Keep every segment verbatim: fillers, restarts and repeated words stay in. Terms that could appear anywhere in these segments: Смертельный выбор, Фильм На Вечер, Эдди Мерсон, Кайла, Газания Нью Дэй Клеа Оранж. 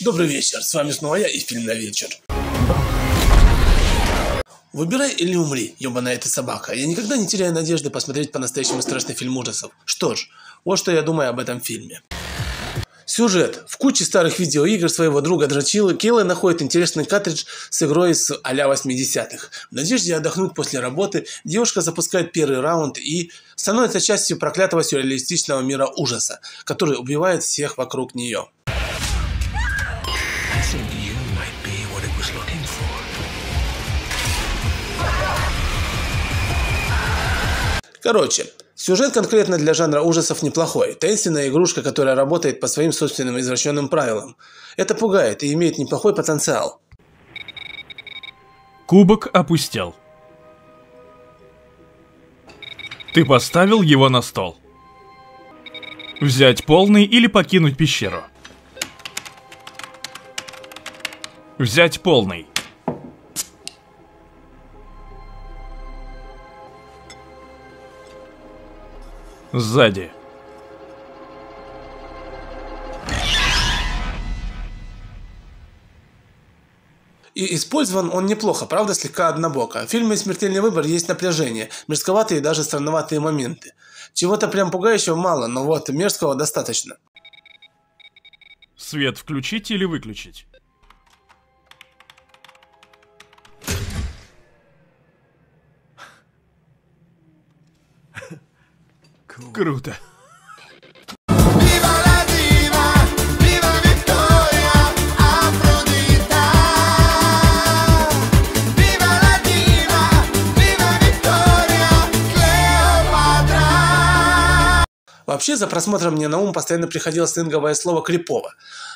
Добрый вечер, с вами снова я и фильм «На вечер». Выбирай или умри, ёбаная эта собака. Я никогда не теряю надежды посмотреть по-настоящему страшный фильм ужасов. Что ж, вот что я думаю об этом фильме. Сюжет. В куче старых видеоигр своего друга Дрочилы Кайла находит интересный картридж с игрой с а-ля восьмидесятых. В надежде отдохнуть после работы, девушка запускает первый раунд и становится частью проклятого сюрреалистичного мира ужаса, который убивает всех вокруг нее. Короче, сюжет конкретно для жанра ужасов неплохой. Таинственная игрушка, которая работает по своим собственным извращенным правилам. Это пугает и имеет неплохой потенциал. Кубок опустел. Ты поставил его на стол. Взять полный или покинуть пещеру. Взять полный. Сзади. И использован он неплохо, правда слегка однобоко. В фильме «Смертельный выбор» есть напряжение, мерзковатые и даже странноватые моменты. Чего-то прям пугающего мало, но вот мерзкого достаточно. Свет включить или выключить? Круто. Вообще, за просмотром мне на ум постоянно приходило сленговое слово «крипово».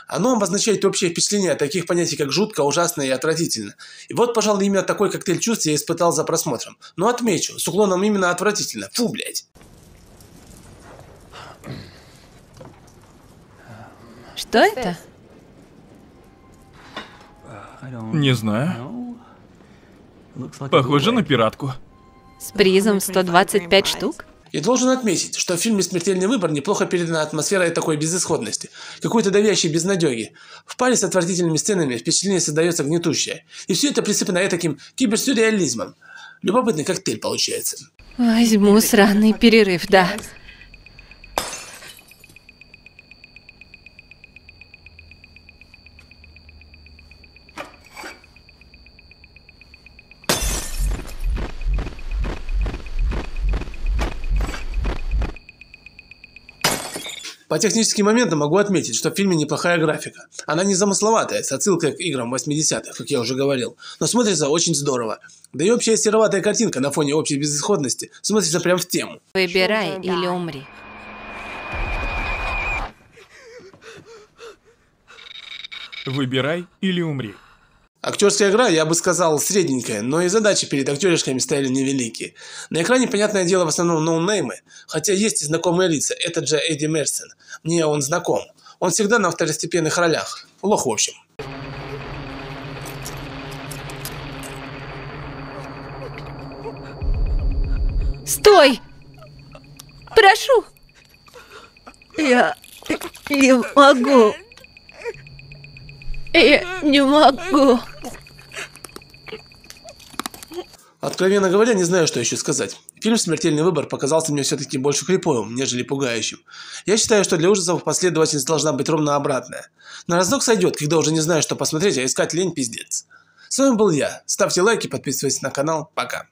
Оно обозначает общее впечатление от таких понятий, как «жутко», «ужасно» и «отвратительно». И вот, пожалуй, именно такой коктейль чувств я испытал за просмотром. Но отмечу, с уклоном именно «отвратительно». Фу, блядь. Что это? Не знаю. Похоже на пиратку. С призом сто двадцать пять штук? Я должен отметить, что в фильме «Смертельный выбор» неплохо передана атмосфера и такой безысходности, какой-то давящей безнадёги. В паре с отвратительными сценами впечатление создается гнетущее. И все это присыпано таким киберсюрреализмом. Любопытный коктейль получается. Возьму сраный перерыв, да. По техническим моментам могу отметить, что в фильме неплохая графика. Она не замысловатая, с отсылкой к играм восьмидесятых, как я уже говорил, но смотрится очень здорово. Да и общая сероватая картинка на фоне общей безысходности смотрится прям в тему. Выбирай или умри. Выбирай или умри. Актерская игра, я бы сказал, средненькая, но и задачи перед актеришками стояли невеликие. На экране, понятное дело, в основном ноунеймы, хотя есть и знакомые лица, этот же Эдди Мерсон. Мне он знаком. Он всегда на второстепенных ролях. Лох, в общем. Стой! Прошу! Я не могу... Я не могу. Откровенно говоря, не знаю, что еще сказать. Фильм «Смертельный выбор» показался мне все-таки больше криповым, нежели пугающим. Я считаю, что для ужасов последовательность должна быть ровно обратная. На раздок сойдет, когда уже не знаю, что посмотреть, а искать лень пиздец. С вами был я. Ставьте лайки, подписывайтесь на канал. Пока.